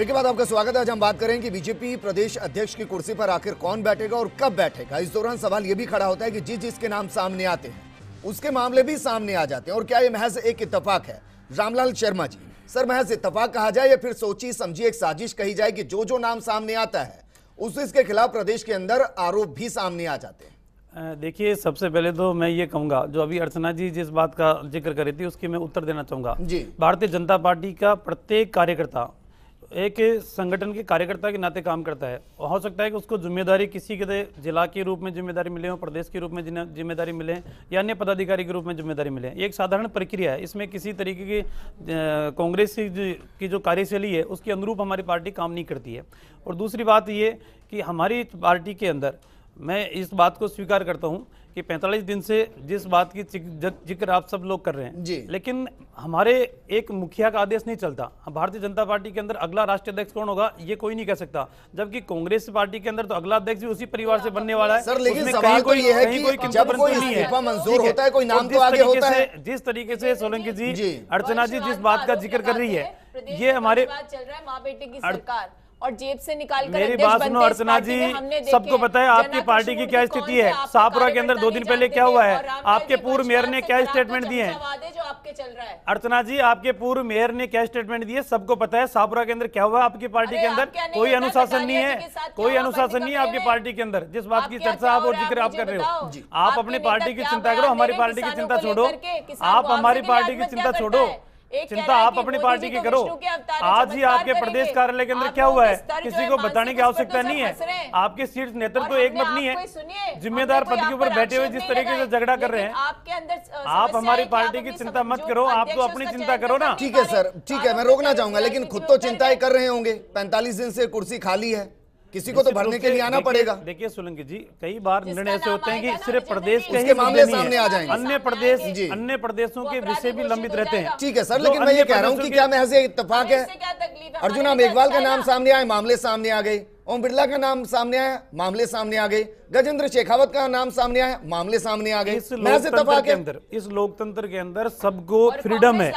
Break के बाद आपका स्वागत है। आज हम बात करें कि बीजेपी प्रदेश अध्यक्ष की कुर्सी पर आखिर कौन बैठेगा और कब बैठेगा। इस दौरान सवाल यह भी खड़ा होता है कि जिस जिसके नाम सामने आते हैं उसके मामले भी सामने आ जाते हैं, और क्या ये महज एक इत्तेफाक है? रामलाल शर्मा जी, सर महज इत्तेफाक कहा जाए या फिर सोची समझी एक साजिश कही जाए कि जो जो नाम सामने आता है उसके खिलाफ प्रदेश के अंदर आरोप भी सामने आ जाते हैं? देखिए, सबसे पहले तो मैं ये कहूँगा, जो अभी अर्चना जी जिस बात का जिक्र कर रही थी उसकी मैं उत्तर देना चाहूँगा। भारतीय जनता पार्टी का प्रत्येक कार्यकर्ता एक संगठन के कार्यकर्ता के नाते काम करता है। हो सकता है कि उसको जिम्मेदारी किसी के जिला के रूप में जिम्मेदारी मिले हो, प्रदेश के रूप में जिम्मेदारी मिले या अन्य पदाधिकारी के रूप में जिम्मेदारी मिले। ये एक साधारण प्रक्रिया है, इसमें किसी तरीके की कांग्रेस की जो कार्यशैली है उसके अनुरूप हमारी पार्टी काम नहीं करती है। और दूसरी बात ये कि हमारी पार्टी के अंदर मैं इस बात को स्वीकार करता हूं कि 45 दिन से जिस बात की जिक्र आप सब लोग कर रहे हैं, लेकिन हमारे एक मुखिया का आदेश नहीं चलता। भारतीय जनता पार्टी के अंदर अगला राष्ट्रीय अध्यक्ष कौन होगा ये कोई नहीं कह सकता, जबकि कांग्रेस पार्टी के अंदर तो अगला अध्यक्ष भी उसी परिवार से बनने वाला है। सर, लेकिन सवाल तो ये है कि जब कोई इस्तीफा मंजूर होता है कोई नाम तो आगे होता है। जिस तरीके से सोलंकी जी, अर्चना जी जिस बात का जिक्र कर रही है, ये हमारे माँ बेटे की सरकार और जेब से निकाल कर मेरी बात सुनो अर्चना जी, सबको पता है आपकी पार्टी की क्या स्थिति है। साहपुरा के अंदर 2 दिन पहले क्या हुआ है, आपके पूर्व मेयर ने क्या स्टेटमेंट दिए हैं। अर्चना जी, आपके पूर्व मेयर ने क्या स्टेटमेंट दिए, सबको पता है साहपुरा के अंदर क्या हुआ। आपकी पार्टी के अंदर कोई अनुशासन नहीं है, कोई अनुशासन नहीं है आपकी पार्टी के अंदर। जिस बात की चर्चा आप और जिक्र आप कर रहे हो, आप अपनी पार्टी की चिंता करो, हमारी पार्टी की चिंता छोड़ो। आप हमारी पार्टी की चिंता छोड़ो, चिंता आप अपनी पार्टी की करो। आज ही आपके प्रदेश कार्यालय के अंदर क्या हुआ है किसी को बताने की आवश्यकता नहीं है। आपके शीर्ष नेतृत्व तो एक मत नहीं है, जिम्मेदार पद के ऊपर बैठे हुए जिस तरीके से झगड़ा कर रहे हैं। आप हमारी पार्टी की चिंता मत करो, आप तो अपनी चिंता करो ना। ठीक है सर, ठीक है, मैं रोकना चाहूंगा, लेकिन खुद तो चिंताएं कर रहे होंगे। 45 दिन से कुर्सी खाली है, किसी को तो भरने के लिए आना पड़ेगा। देखिए सोलंकी जी, कई बार निर्णय ऐसे होते हैं कि सिर्फ प्रदेश के मामले सामने आ जाएंगे, अन्य प्रदेशों के विषय भी लंबित रहते हैं। ठीक है सर, लेकिन मैं ये कह रहा हूँ कि क्या महज इत्तेफाक है? अर्जुना मेघवाल का नाम सामने आया, मामले सामने आ गए। ओम बिरला का नाम सामने आया, मामले सामने आ गए। गजेंद्र शेखावत का नाम सामने आया, मामले सामने आ गए। इस लोकतंत्र के अंदर सबको फ्रीडम है,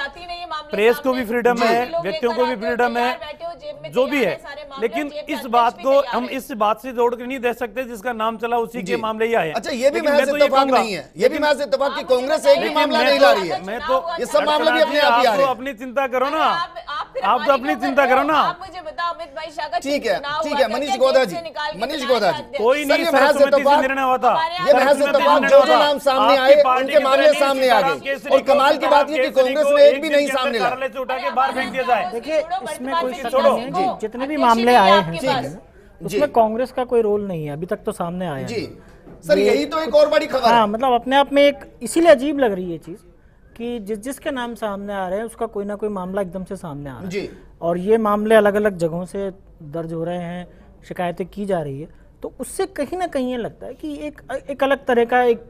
प्रेस को भी फ्रीडम है, व्यक्तियों को भी फ्रीडम है, जो भी है। लेकिन इस बात को हम इस बात से जोड़ के नहीं दे सकते जिसका नाम चला उसी के मामले ही आए। अच्छा, ये भी महज इत्तेफाक नहीं है, ये भी महज इत्तेफाक की कांग्रेस एक भी मामला नहीं ला रही है। मैं तो ये सब मामले भी अपने आप ही आ रहे हैं। अपनी चिंता करो ना, आप तो अपनी चिंता करो ना। मुझे बताओ अमित भाई शाह का ठीक है मनीष गोदा जी कोई नहीं, निर्णय हुआ था। ये महज इत्तेफाक, जो जो नाम सामने आए उनके मामले सामने आ गए। और कमाल की बात ये कि कांग्रेस ने एक भी नहीं सामने लाया, उठा के बाहर फेंक दिया जाए। देखिए, इसमें कोई शक नहीं है, जितने भी मामले आए हैं उसमें कांग्रेस का कोई रोल नहीं है अभी तक तो सामने आया है। सर, यही तो एक और बड़ी खबर है। मतलब अपने आप में एक इसीलिए अजीब लग रही है चीज कि जिस जिसके नाम सामने आ रहे हैं उसका कोई ना कोई मामला एकदम से सामने आ रहा है जी। और ये मामले अलग अलग जगहों से दर्ज हो रहे हैं, शिकायतें की जा रही है, तो उससे कहीं ना कहीं ये लगता है कि एक अलग तरह का एक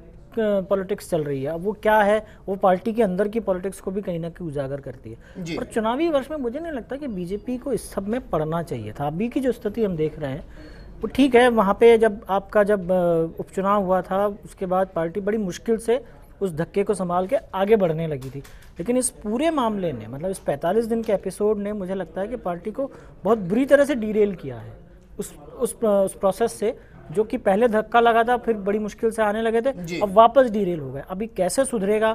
पॉलिटिक्स चल रही है। वो क्या है, वो पार्टी के अंदर की पॉलिटिक्स को भी कहीं ना कहीं उजागर करती है। और चुनावी वर्ष में मुझे नहीं लगता कि बीजेपी को इस सब में पड़ना चाहिए था। अभी की जो स्थिति हम देख रहे हैं वो ठीक है, वहाँ पे जब उपचुनाव हुआ था उसके बाद पार्टी बड़ी मुश्किल से उस धक्के को संभाल के आगे बढ़ने लगी थी, लेकिन इस पूरे मामले ने, मतलब इस 45 दिन के एपिसोड ने मुझे लगता है कि पार्टी को बहुत बुरी तरह से डीरेल किया है उस प्रोसेस से, जो कि पहले धक्का लगा था, फिर बड़ी मुश्किल से आने लगे थे, अब वापस डीरेल हो गए। अभी कैसे सुधरेगा,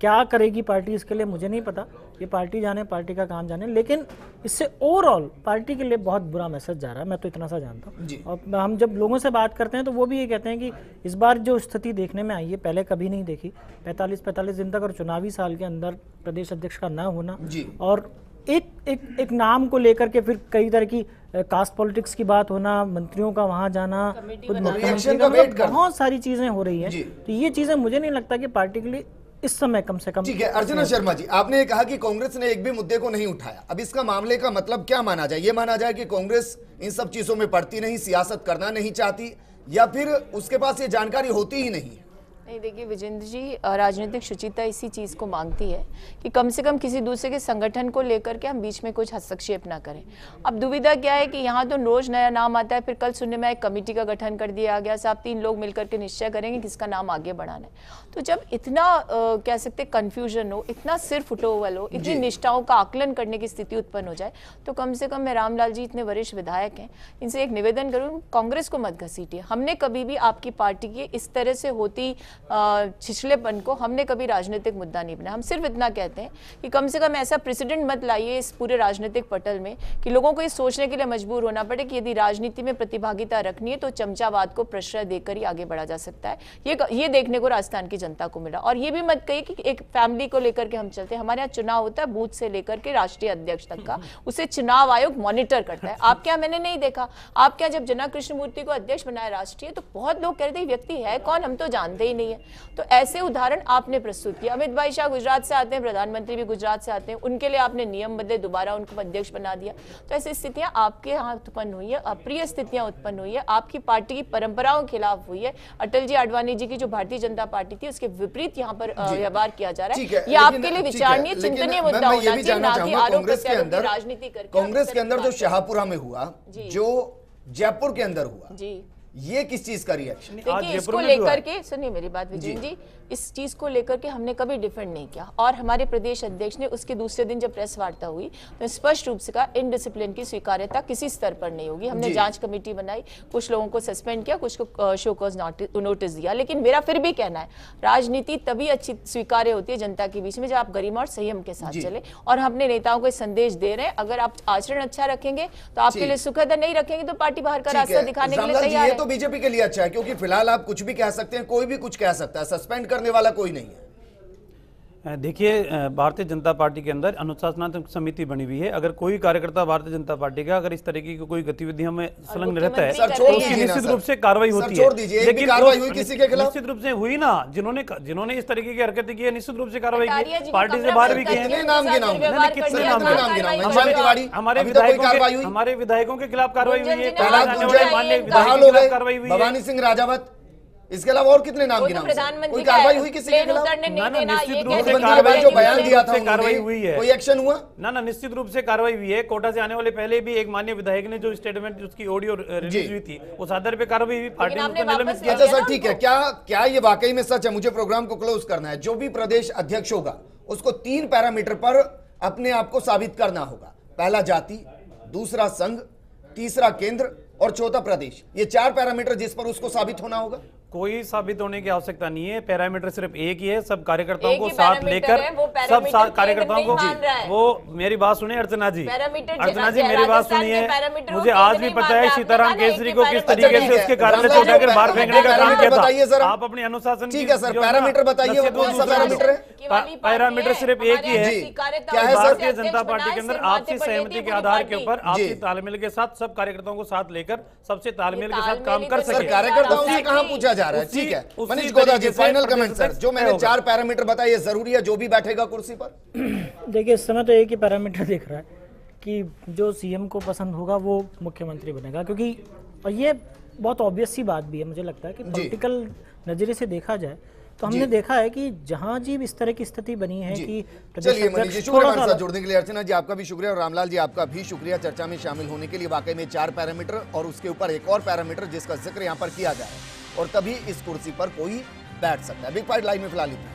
क्या करेगी पार्टी, इसके लिए मुझे नहीं पता। ये पार्टी जाने, पार्टी का काम जाने, लेकिन इससे ओवरऑल पार्टी के लिए बहुत बुरा मैसेज जा रहा है, मैं तो इतना सा जानता हूँ। और हम जब लोगों से बात करते हैं तो वो भी ये कहते हैं कि इस बार जो स्थिति देखने में आई है पहले कभी नहीं देखी। 45 दिन तक और चुनावी साल के अंदर प्रदेश अध्यक्ष का न होना, और एक नाम को लेकर के फिर कई तरह की कास्ट पॉलिटिक्स की बात होना, मंत्रियों का वहाँ जाना, खुद मुख्यमंत्री का, बहुत सारी चीज़ें हो रही हैं। तो ये चीज़ें मुझे नहीं लगता कि पार्टी के लिए इस समय कम से कम ठीक है। अर्चना शर्मा जी, आपने ये कहा कि कांग्रेस ने एक भी मुद्दे को नहीं उठाया। अब इसका मामले का मतलब क्या माना जाए? ये माना जाए कि कांग्रेस इन सब चीज़ों में पड़ती नहीं, सियासत करना नहीं चाहती, या फिर उसके पास ये जानकारी होती ही नहीं? नहीं, देखिए विजेंद्र जी, राजनीतिक शुचिता इसी चीज़ को मांगती है कि कम से कम किसी दूसरे के संगठन को लेकर के हम बीच में कुछ हस्तक्षेप ना करें। अब दुविधा क्या है कि यहाँ तो रोज़ नया नाम आता है, फिर कल सुनने में एक कमेटी का गठन कर दिया गया, साहब 3 लोग मिलकर के निश्चय करेंगे किसका नाम आगे बढ़ाना है। तो जब इतना कह सकते कन्फ्यूजन हो, इतना सिर फुटोवल हो, इतनी निष्ठाओं का आकलन करने की स्थिति उत्पन्न हो जाए तो कम से कम मैं रामलाल जी इतने वरिष्ठ विधायक हैं, इनसे एक निवेदन करूँ, कांग्रेस को मत घसीटिए। हमने कभी भी आपकी पार्टी की इस तरह से होती छिछलेपन को हमने कभी राजनीतिक मुद्दा नहीं बनाया। हम सिर्फ इतना कहते हैं कि कम से कम ऐसा प्रेसिडेंट मत लाइए इस पूरे राजनीतिक पटल में कि लोगों को ये सोचने के लिए मजबूर होना पड़े कि यदि राजनीति में प्रतिभागिता रखनी है तो चमचावाद को प्रश्रय देकर ही आगे बढ़ा जा सकता है। ये देखने को राजस्थान की जनता को मिला। और ये भी मत कहिए कि एक फैमिली को लेकर के हम चलते हैं। हमारे यहाँ चुनाव होता है बूथ से लेकर के राष्ट्रीय अध्यक्ष तक का, उसे चुनाव आयोग मॉनिटर करता है। आपके यहाँ मैंने नहीं देखा। आपके यहाँ जब जना कृष्णमूर्ति को अध्यक्ष बनाया राष्ट्रीय तो बहुत लोग कह रहे थे व्यक्ति है कौन, हम तो जानते ही नहीं है। तो ऐसे उदाहरण आपने प्रस्तुत किया। अमित भाई शाह गुजरात से आते हैं, प्रधानमंत्री भी गुजरात से आते हैं, उनके लिए आपने नियम बदले, दोबारा उनको अध्यक्ष बना दिया। तो ऐसी स्थितियां आपके यहाँ उत्पन्न हुई है, अप्रिय स्थितियां उत्पन्न हुई है, आपकी पार्टी की परंपराओं के खिलाफ हुई है। अटल जी आडवाणी जी की जो भारतीय जनता पार्टी थी उसके विपरीत यहाँ पर व्यवहार किया जा रहा है। ये आपके लिए विचारणीय चिंतनीय मुद्दा होना चाहिए, ना कि आरोप प्रत्यारोप राजनीति करके। कांग्रेस के अंदर जो शाहपुरा में हुआ, जो जयपुर के अंदर हुआ, ये किस चीज का रिएक्शन? देखिए इसको लेकर के, सुनिए मेरी बात विजय जी, इस चीज को लेकर के हमने कभी डिफेंड नहीं किया। और हमारे प्रदेश अध्यक्ष ने उसके दूसरे दिन जब प्रेस वार्ता हुई तो स्पष्ट रूप से कहा इनडिसिप्लिन की स्वीकार्यता किसी स्तर पर नहीं होगी। हमने जांच कमेटी बनाई, कुछ लोगों को सस्पेंड किया, कुछ को शोकॉज नोटिस दिया। लेकिन मेरा फिर भी कहना है राजनीति तभी अच्छी स्वीकार्य होती है जनता के बीच में जब आप गरिमा और संयम के साथ चले। और हम अपने नेताओं को संदेश दे रहे हैं अगर आप आचरण अच्छा रखेंगे तो आपके लिए सुखद है, नहीं रखेंगे तो पार्टी बाहर का रास्ता दिखाने के लिए तैयार है। बीजेपी के लिए अच्छा है क्योंकि फिलहाल आप कुछ भी कह सकते हैं, कोई भी कुछ कह सकता है, सस्पेंड करने वाला कोई नहीं है। देखिए भारतीय जनता पार्टी के अंदर अनुशासनात्मक समिति बनी हुई है। अगर कोई कार्यकर्ता भारतीय जनता पार्टी का अगर इस तरह की कोई गतिविधियों में संलग्न रहता है तो निश्चित रूप से कार्रवाई होती है। लेकिन कार्रवाई हुई किसी के खिलाफ? निश्चित रूप से हुई ना, जिन्होंने इस तरीके की हरकतें की है निश्चित रूप से कार्रवाई की, पार्टी से बाहर भी की है। हमारे विधायकों के खिलाफ कार्रवाई हुई है, कार्रवाई हुई है, भवानी सिंह राजावत, इसके अलावा और कितने नाम गिनाऊं? कोई कार्रवाई हुई किसी के खिलाफ? निश्चित रूप से कार्रवाई, जो बयान दिया था कार्रवाई हुई है, कोई एक्शन हुआ ना? ना, निश्चित रूप से कार्रवाई हुई है। कोटा से आने वाले पहले भी एक माननीय विधायक ने जो स्टेटमेंट उसकी ऑडियो रिलीज हुई थी उस आधार पे कार्रवाई हुई, पार्टी ने निलंबित किया। अच्छा सर ठीक है, क्या ये वाकई में सच है? मुझे प्रोग्राम को क्लोज करना है। जो भी प्रदेश अध्यक्ष होगा उसको 3 पैरामीटर पर अपने आप को साबित करना होगा। पहला जाति, दूसरा संघ, तीसरा केंद्र और चौथा प्रदेश। ये 4 पैरामीटर जिस पर उसको साबित होना होगा। कोई साबित होने की आवश्यकता नहीं है, पैरामीटर सिर्फ एक ही है। सब कार्यकर्ताओं को साथ लेकर, सब कार्यकर्ताओं को, वो मेरी बात सुनिए अर्चना जी मेरी बात सुनिए। मुझे आज भी पता है सीताराम केसरी को किस तरीके से उसके कार्यालय से उठाकर बाहर फेंकने का काम किया था। आप अपने अनुशासन, ठीक है सर, पैरामीटर बताइए कौन सा पैरामीटर है? पैरामीटर सिर्फ एक ही है, भारतीय जनता पार्टी के अंदर आपसी सहमति के आधार के ऊपर, आपसी तालमेल के साथ सब कार्यकर्ताओं को साथ लेकर सबसे तालमेल के साथ काम कर सके। कार्यकर्ताओं से कहाँ पूछा? ठीक है Manish Goda ji, final comment sir. जो मैंने 4 पैरामीटर बताए ये जरूरी है जो भी बैठेगा कुर्सी पर? देखिए इस समय तो एक ही पैरामीटर दिख रहा है कि जो सीएम को पसंद होगा वो मुख्यमंत्री बनेगा, क्योंकि और ये बहुत ऑब्वियस सी बात भी है। मुझे लगता है कि पॉलिटिकल नजरिए से देखा जाए तो हमने देखा है कि जहां जी इस तरह की स्थिति बनी है कि जुड़ने के लिए अर्चना जी आपका भी शुक्रिया और रामलाल जी आपका भी शुक्रिया चर्चा में शामिल होने के लिए। वाकई में 4 पैरामीटर और उसके ऊपर एक और पैरामीटर जिसका जिक्र यहाँ पर किया जाए और तभी इस कुर्सी पर कोई बैठ सकता है। बिग फाइट लाइव में फिलहाल